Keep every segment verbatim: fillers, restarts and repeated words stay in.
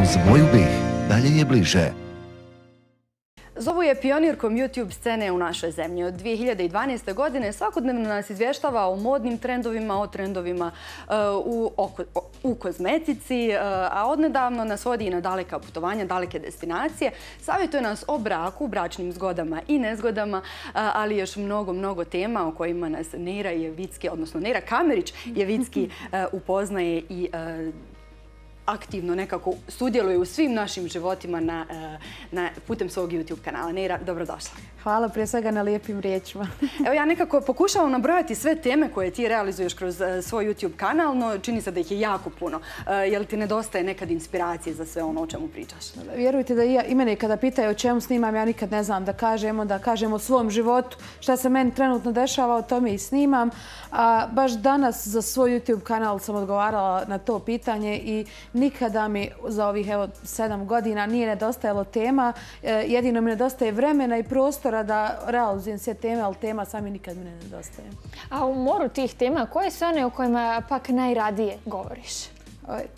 Uz moju bih, dalje je bliže. Zovu je pionirkom YouTube scene u našoj zemlji. Od dvije hiljade dvanaeste. godine svakodnevno nas izvještava o modnim trendovima, o trendovima u, oko, u kozmetici, a odnedavno nas vodi i na daleka putovanja, daleke destinacije. Savjetuje nas o braku, bračnim zgodama i nezgodama, ali još mnogo, mnogo tema o kojima nas Neira Jevicki, odnosno Neira Kamerić Jevicki upoznaje i aktivno nekako sudjeluje u svim našim životima na, na, putem svog YouTube kanala. Neira, dobrodošla. Hvala prije svega na lijepim riječima. Evo, ja nekako pokušavam nabrojati sve teme koje ti realizuješ kroz svoj YouTube kanal, no čini se da ih je jako puno. Je li ti nedostaje nekad inspiracije za sve ono o čemu pričaš? Vjerujte da i, ja, i mene kada pitaju o čemu snimam, ja nikad ne znam da kažemo, da kažem o svom životu. Šta se meni trenutno dešava, o tome i snimam. A, baš danas za svoj YouTube kanal sam odgovarala na to pitanje i nikada mi za ovih evo, sedam godina nije nedostajalo tema. Jedino mi nedostaje vremena i prostora da realizujem sve teme, ali tema sami nikad mi ne nedostaje. A u moru tih tema, koje su one o kojima pak najradije govoriš?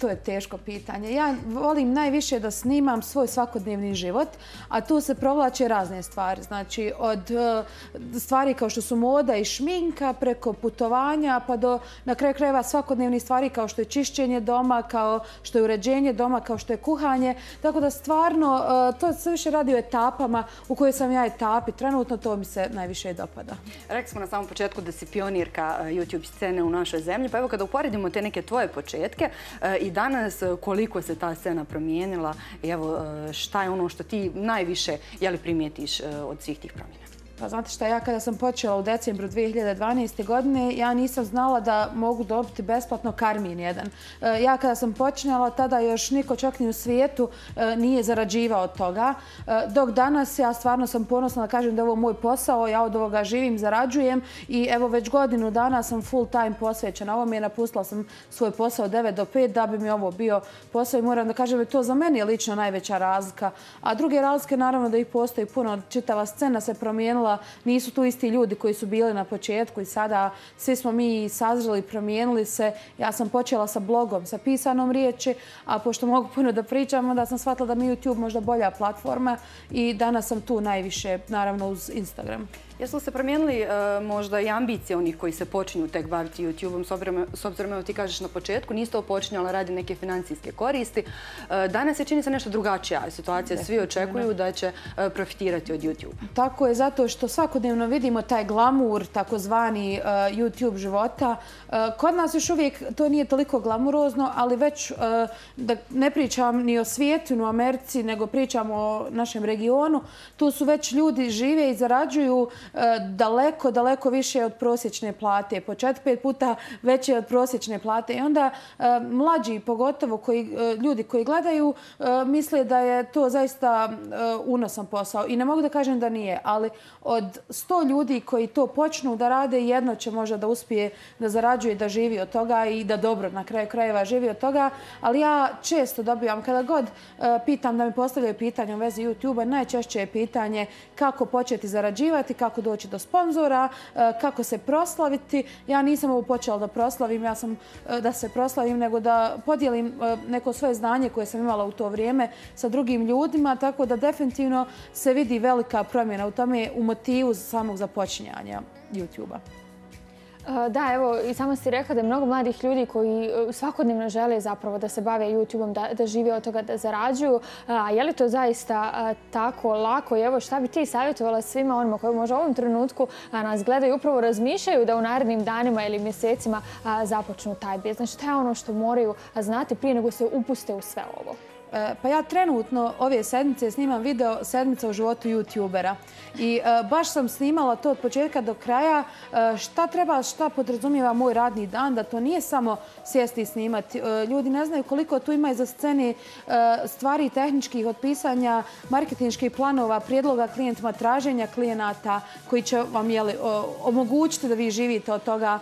To je teško pitanje. Ja volim najviše da snimam svoj svakodnevni život, a tu se provlače razne stvari. Znači, od stvari kao što su moda i šminka, preko putovanja, pa do na kraju krajeva svakodnevnih stvari kao što je čišćenje doma, kao što je uređenje doma, kao što je kuhanje. Tako da stvarno to se više radi o etapama u kojoj sam ja etapi. Trenutno to mi se najviše i dopada. Rekli smo na samom početku da si pionirka YouTube scene u našoj zemlji. Pa evo, kada uporedimo te neke tvoje početke i danas, koliko se ta scena promijenila, evo, šta je ono što ti najviše jeli, primijetiš od svih tih promjena? Pa znate šta, ja kada sam počela u decembru dvije hiljade dvanaeste. godine, ja nisam znala da mogu dobiti besplatno karmin jedan. Ja kada sam počinjala, tada još niko čak ni u svijetu nije zarađivao od toga. Dok danas ja stvarno sam ponosna da kažem da je ovo moj posao, ja od ovoga živim, zarađujem i evo već godinu dana sam full time posvećena. Ovo mi je, napustila sam svoj posao devet do pet da bi mi ovo bio posao i moram da kažem da je to za mene lično najveća razlika. A druge razlike naravno da ih postoji puno, čitava scena se promijenila. Nisu tu isti ljudi koji su bili na početku i sada svi smo mi sazreli, promijenili se. Ja sam počela sa blogom, sa pisanom riječi, a pošto mogu puno da pričam, onda sam shvatila da mi je YouTube možda bolja platforma i danas sam tu najviše, naravno uz Instagram. Jesu li se promijenili možda i ambicije onih koji se počinju tek baviti YouTube-om? S obzirom, evo ti kažeš na početku, nisi to počinjala radi neke financijske koristi. Danas se čini se nešto drugačija situacija. Svi očekuju da će profitirati od YouTube-a. Tako je, zato što svakodnevno vidimo taj glamur, takozvani YouTube života. Kod nas još uvijek to nije toliko glamurozno, ali već da ne pričam ni o svijetu, ni o Americi, nego pričam o našem regionu. Tu su već ljudi žive i zarađuju daleko, daleko više od prosječne plate. Po četiri pet puta veće od prosječne plate. I onda mlađi, pogotovo koji, ljudi koji gledaju, misle da je to zaista unosan posao. I ne mogu da kažem da nije, ali od sto ljudi koji to počnu da rade, jedno će možda da uspije da zarađuje, da živi od toga i da dobro na kraju krajeva živi od toga. Ali ja često dobivam, kada god pitam da mi postavljaju pitanje u vezi YouTube-a, najčešće je pitanje kako početi zarađivati, kako doći do sponzora, kako se proslaviti. Ja nisam ovo počela da proslavim, ja sam da se proslavim, nego da podijelim neko svoje znanje koje sam imala u to vrijeme sa drugim ljudima, tako da definitivno se vidi velika promjena u tome, u motivu samog započinjanja YouTube-a. Da, evo, i sama si rekla da je mnogo mladih ljudi koji svakodnevno žele zapravo da se bave YouTube-om, da, da žive od toga, da zarađuju. A, je li to zaista a, tako lako? I evo, šta bi ti savjetovala svima onima koji možda u ovom trenutku a, nas gledaju, upravo razmišljaju da u narednim danima ili mjesecima a, započnu taj biznis? Znači, šta je ono što moraju znati prije nego se upuste u sve ovo? Pa ja trenutno ove sedmice snimam video sedmica o životu youtubera i baš sam snimala to od početka do kraja, šta treba, šta podrazumijeva moj radni dan, da to nije samo sjesti i snimati. Ljudi ne znaju koliko tu ima iza scene stvari tehničkih, od pisanja marketinških planova, prijedloga klijentima, traženja klijenata koji će vam jeli, omogućiti da vi živite od toga,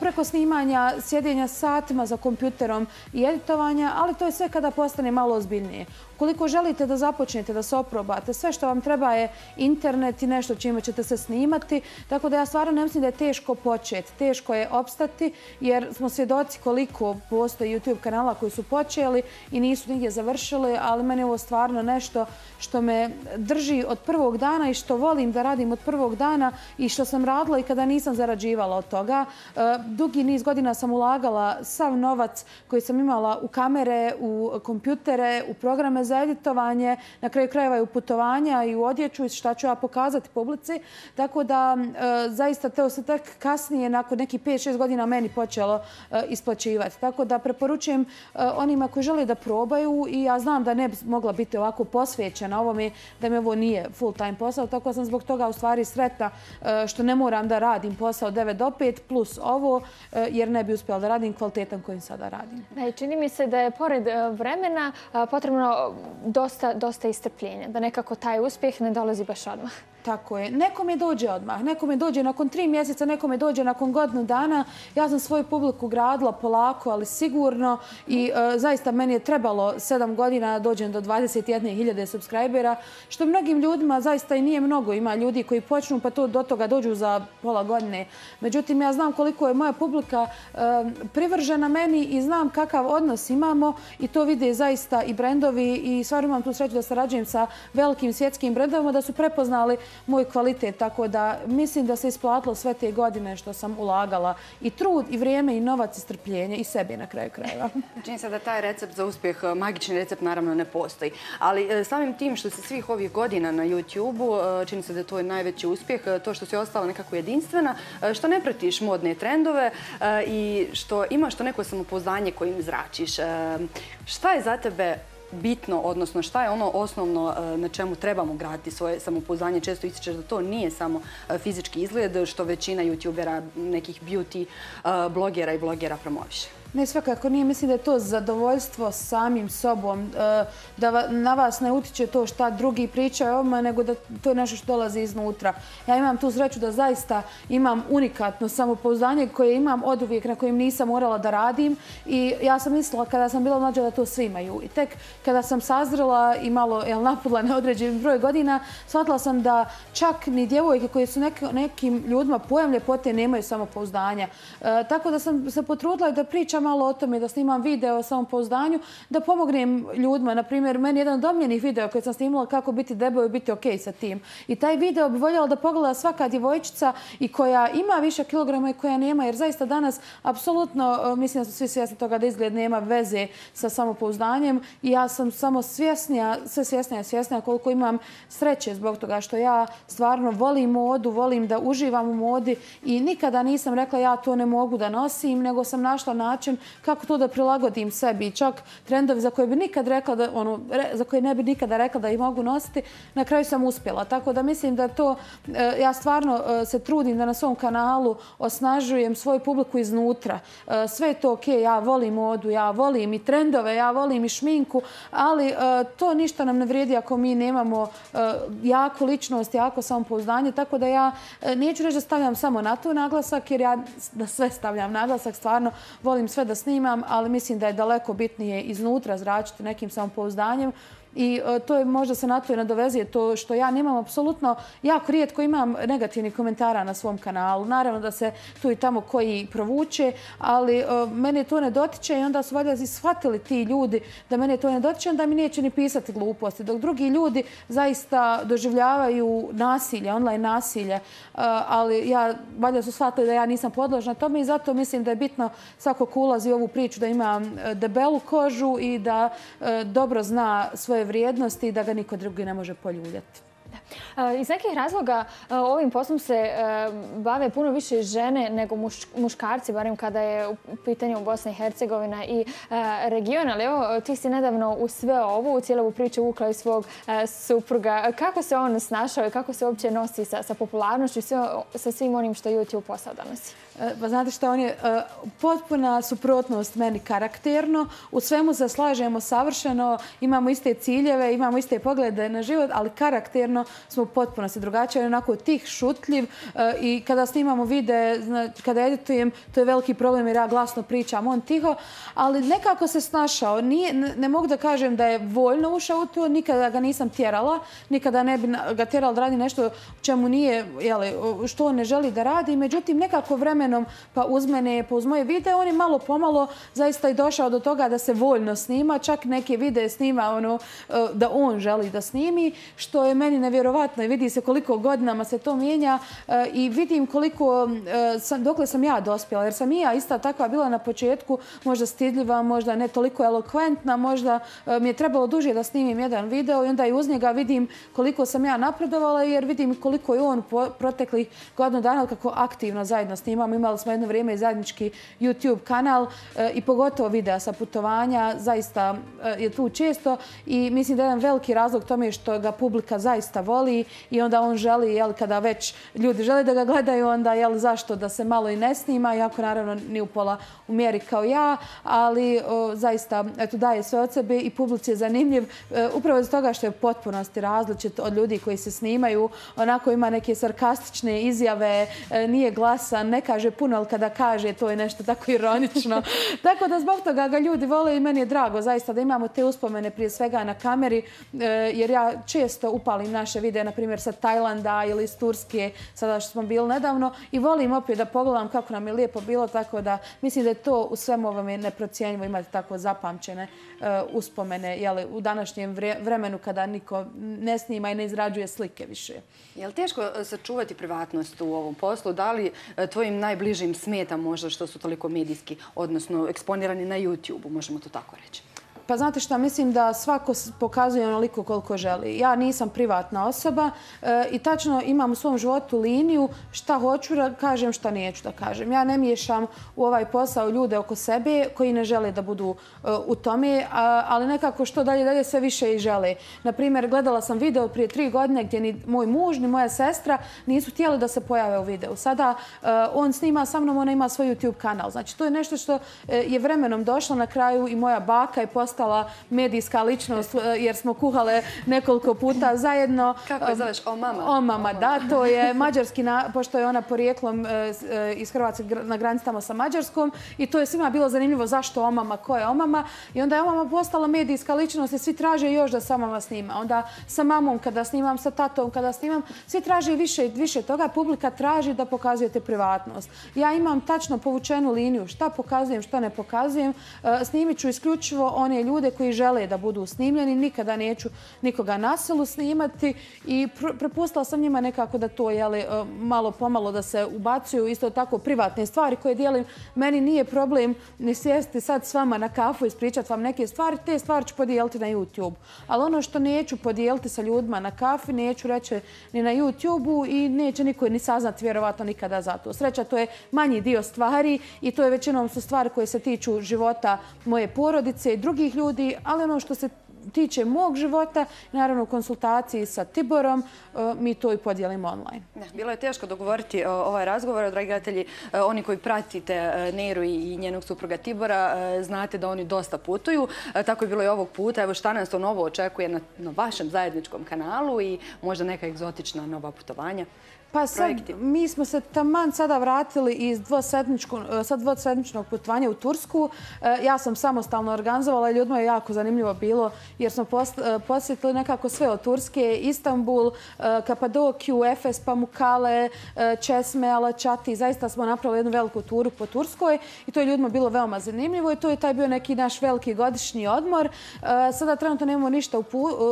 preko snimanja, sjedenja satima za kompjuterom i editovanja, ali to je sve kada postane malo ozbiljno. ozbiljnije. Koliko želite da započnete, da se oprobate, sve što vam treba je internet i nešto čime ćete se snimati. Tako da ja stvarno ne mislim da je teško početi, teško je opstati, jer smo svjedoci koliko postoji YouTube kanala koji su počeli i nisu nigdje završili, ali meni je ovo stvarno nešto što me drži od prvog dana i što volim da radim od prvog dana i što sam radila i kada nisam zarađivala od toga. Dugi niz godina sam ulagala sav novac koji sam imala u kamere, u kompjutere, u programe za editovanje, na kraju krajeva i u putovanja i u odjeću i šta ću ja pokazati publici. Tako da zaista to se tek kasnije, nakon nekih pet šest godina, meni počelo isplaćivati. Tako da preporučujem onima koji žele da probaju, i ja znam da ne bi mogla biti ovako posvećena ovome, da mi ovo nije full-time posao, tako da sam zbog toga u stvari sretna što ne moram da radim posao devet do pet plus ovo, jer ne bi uspjela da radim kvalitetan kojim sada radim. Da, i čini mi se da je pored vremena potrebno dosta, dosta istrpljenja, da nekako taj uspjeh ne dolazi baš odmah. Tako je. Nekom je dođe odmah, nekom je dođe nakon tri mjeseca, nekom je dođe nakon godinu dana. Ja sam svoju publiku gradila polako, ali sigurno, i e, zaista meni je trebalo sedam godina da dođem do dvadeset jedne hiljade subscribera, što mnogim ljudima zaista i nije mnogo. Ima ljudi koji počnu pa to do toga dođu za pola godine. Međutim, ja znam koliko je moja publika e, privržena meni i znam kakav odnos imamo, i to vide zaista i brendovi, i stvarno imam tu sreću da sarađujem sa velikim svjetskim brendovima, da su prepoznali moj kvalitet, tako da mislim da se isplatilo sve te godine što sam ulagala i trud, i vrijeme, i novac, i strpljenje, i sebi na kraju krajeva. Čini se da taj recept za uspjeh, magični recept, naravno ne postoji. Ali samim tim što se svih ovih godina na YouTube-u, čini se da je tvoj najveći uspjeh, to što si ostala nekako jedinstvena, što ne pratiš modne trendove i što imaš to neko samopouzdanje kojim zračiš. Šta je za tebe bitno, odnosno šta je ono osnovno na čemu trebamo graditi svoje samopouzdanje? Često ističeš da to nije samo fizički izgled, što većina youtubera, nekih beauty blogera i blogera promoviše. Ne, svakako nije. Mislim da je to zadovoljstvo samim sobom, da na vas ne utiče to šta drugi pričaju o vama, nego da to je nešto što dolazi iznutra. Ja imam tu sreću da zaista imam unikatno samopouzdanje koje imam od uvijek, na kojem nisam morala da radim, i ja sam mislila kada sam bila mlađa da to svi imaju. I tek kada sam sazrela i malo napudla na određen broj godina, shvatila sam da čak ni djevojke koje su nekim ljudima pojam ljepote nemaju samopouzdanja. Tako da sam se potrudila da pričam malo o tome, da snimam video o samopouzdanju, da pomognem ljudima. Naprimjer, meni je jedan od omiljenih videa koji sam snimala kako biti debel i biti okej sa tim. I taj video bi voljela da pogleda svaka djevojčica, i koja ima više kilograma i koja nema, jer zaista danas apsolutno, mislim da smo svi svjesni toga da izgled nema veze sa samopouzdanjem, i ja sam samo svjesnija, sve svjesnija i svjesnija koliko imam sreće zbog toga što ja stvarno volim modu, volim da uživam u modi, i nikada nisam rekla ja to ne mogu da nosim, nego sam našla način kako to da prilagodim sebi. Čak trendovi za koje bi nikad rekla da, ono, za koje ne bi nikada rekla da ih mogu nositi, na kraju sam uspjela. Tako da mislim da to, ja stvarno se trudim da na svom kanalu osnažujem svoju publiku iznutra. Sve je to ok, ja volim modu, ja volim i trendove, ja volim i šminku, ali to ništa nam ne vrijedi ako mi nemamo jaku ličnost, jako samopouzdanje. Tako da ja neću reći da stavljam samo na to naglasak, jer ja na sve stavljam naglasak, stvarno volim sve da snimam, ali mislim da je daleko bitnije iznutra zračiti nekim samopouzdanjem. I to je možda se na to i nadovezuje to što ja nemam apsolutno, jako rijetko imam negativnih komentara na svom kanalu. Naravno da se tu i tamo koji provuče, ali mene to ne dotiče, i onda su valjda shvatili ti ljudi da mene to ne dotiče, onda mi neće ni pisati gluposti. Dok drugi ljudi zaista doživljavaju nasilje, online nasilje, ali ja valjda su shvatili da ja nisam podložna tome, i zato mislim da je bitno svako ko ulazi u ovu priču da ima debelu kožu i da dobro zna svoje vrijednosti i da ga niko drugi ne može poljuljati. Iz nekih razloga ovim poslom se bave puno više žene nego muškarci, barem kada je u pitanju Bosna i Hercegovina i region. Ali evo, ti si nedavno u sve ovo, u cijelu priču uvukla i svog supruga. Kako se on snašao i kako se uopće nosi sa popularnošću i sa svim onim što YouTube posao danas? Pa znate što, on je potpuna suprotnost meni karakterno. U svemu se slažemo savršeno, imamo iste ciljeve, imamo iste poglede na život, ali karakterno smo potpuno se drugačiji, ali onako tih, šutljiv. I kada snimamo vide, kada editujem, to je veliki problem jer ja glasno pričam, on tiho. Ali nekako se snašao. Ne mogu da kažem da je voljno ušao u to, nikada ga nisam tjerala. Nikada ne bi ga tjerala da radi nešto čemu nije, što on ne želi da radi. Međutim, nekako vremenom, pa uz mene, pa uz moje videe, on je malo pomalo zaista i došao do toga da se voljno snima. Čak neke videe snima da on želi da snimi, što je meni nevjerovatno i vidi se koliko godinama se to mijenja i vidim koliko, dokle sam ja dospjela, jer sam i ja ista takva bila na početku, možda stidljiva, možda ne toliko elokventna, možda mi je trebalo duže da snimim jedan video i onda i uz njega vidim koliko sam ja napredovala jer vidim koliko je on proteklih godinu dana kako aktivno zajedno snimamo. Imali smo jedno vrijeme i zajednički YouTube kanal i pogotovo videa sa putovanja, zaista je tu često i mislim da je jedan veliki razlog tome što ga publika zaista voli i onda on želi, kada već ljudi žele da ga gledaju, onda zašto da se malo i ne snima, iako naravno ni upola u mjeri kao ja, ali zaista daje sve od sebe i publici je zanimljiv upravo iz toga što je u potpunosti različit od ljudi koji se snimaju. Onako ima neke sarkastične izjave, nije glasan, ne kaže puno, ali kada kaže to je nešto tako ironično. Tako da zbog toga ga ljudi vole i meni je drago zaista da imamo te uspomene prije svega na kameri, jer ja često upalim naše videe, na primjer sa Tajlanda ili iz Turske, sada što smo bili nedavno, i volim opet da pogledam kako nam je lijepo bilo, tako da mislim da je to u svemu ovome neprocijenjivo imati tako zapamćene uspomene u današnjem vremenu kada niko ne snima i ne izrađuje slike više. Je li teško sačuvati privatnost u ovom poslu? Da li tvojim najbližim smeta možda što su toliko medijski, odnosno eksponirani na YouTube-u, možemo to tako reći? Pa znate šta, mislim da svako pokazuje onoliko koliko želi. Ja nisam privatna osoba i tačno imam u svom životu liniju šta hoću da kažem, šta neću da kažem. Ja ne miješam u ovaj posao ljude oko sebe koji ne žele da budu u tome, ali nekako što dalje dalje sve više i žele. Naprimjer, gledala sam video prije tri godine gdje ni moj muž ni moja sestra nisu htjeli da se pojave u videu. Sada on snima sa mnom, ona ima svoj YouTube kanal. Znači, to je nešto što je vremenom došlo, na kraju i moja baka je postala ostala medijska ličnost jer smo kuhale nekoliko puta zajedno. Kako je zoveš? Omama? Omama, da. To je mađarski, pošto je ona porijeklom iz Hrvatske na granici tamo sa Mađarskom. I to je svima bilo zanimljivo zašto Omama, ko je Omama. I onda je Omama postala medijska ličnost i svi traže još da sa mama snima. Onda sa mamom kada snimam, sa tatom kada snimam, svi traže više i više toga. Publika traži da pokazujete privatnost. Ja imam tačno povučenu liniju šta pokazujem, šta ne pokazujem. Snimit ću isključivo one ljude koji žele da budu snimljeni. Nikada neću nikoga na silu snimati i prepustila sam njima nekako da to malo pomalo da se ubacuju. Isto tako privatne stvari koje dijelim. Meni nije problem ni sjesti sad s vama na kafu i ispričati vam neke stvari. Te stvari ću podijeliti na YouTube. Ali ono što neću podijeliti sa ljudima na kafi, neću reći ni na YouTube-u i neće niko ni saznati vjerovatno nikada za to. Sreća, to je manji dio stvari i to je većinom su stvari koje se tiču života moje porodice i drugih ljudi, ali ono što se tiče mog života, naravno u konsultaciji sa Tiborom, mi to i podijelimo online. Bilo je teško dogovoriti ovaj razgovor, dragi gledatelji. Oni koji pratite Neiru i njenog supruga Tibora, znate da oni dosta putuju. Tako je bilo i ovog puta. Evo šta nas to novo očekuje na vašem zajedničkom kanalu i možda neka egzotična nova putovanja. Pa sad, mi smo se taman sada vratili iz dvosedmičnog putovanja u Tursku. Ja sam samostalno organizovala i ljudima je jako zanimljivo bilo jer smo posjetili nekako sve od Turske, Istanbul, Kapadokiju, Efes, Pamukale, Česme, Alačati. Zaista smo napravili jednu veliku turu po Turskoj i to je ljudima bilo veoma zanimljivo i to je taj bio neki naš veliki godišnji odmor. Sada trenutno nemamo ništa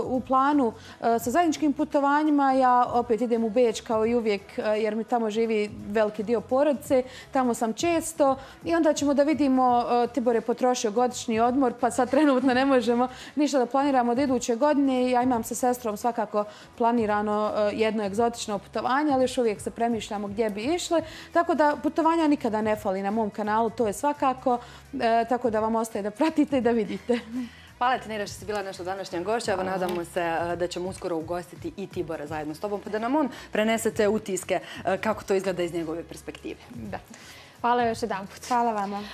u planu sa zajedničkim putovanjima. Ja opet idem u Beč kao i uvijek jer mi tamo živi veliki dio porodice, tamo sam često i onda ćemo da vidimo, Tibor je potrošio godišnji odmor pa sad trenutno ne možemo ništa da planiramo od iduće godine. Ja imam sa sestrom svakako planirano jedno egzotično putovanje, ali još uvijek se premišljamo gdje bi išle. Tako da putovanja nikada ne fali na mom kanalu, to je svakako, tako da vam ostaje da pratite i da vidite. Hvala ti, Neira, što si bila naša današnja gošća. Nadamo se da ćemo uskoro ugostiti i Tibora zajedno s tobom, pa da nam on prenese te utiske kako to izgleda iz njegove perspektive. Hvala još jedan put. Hvala vama.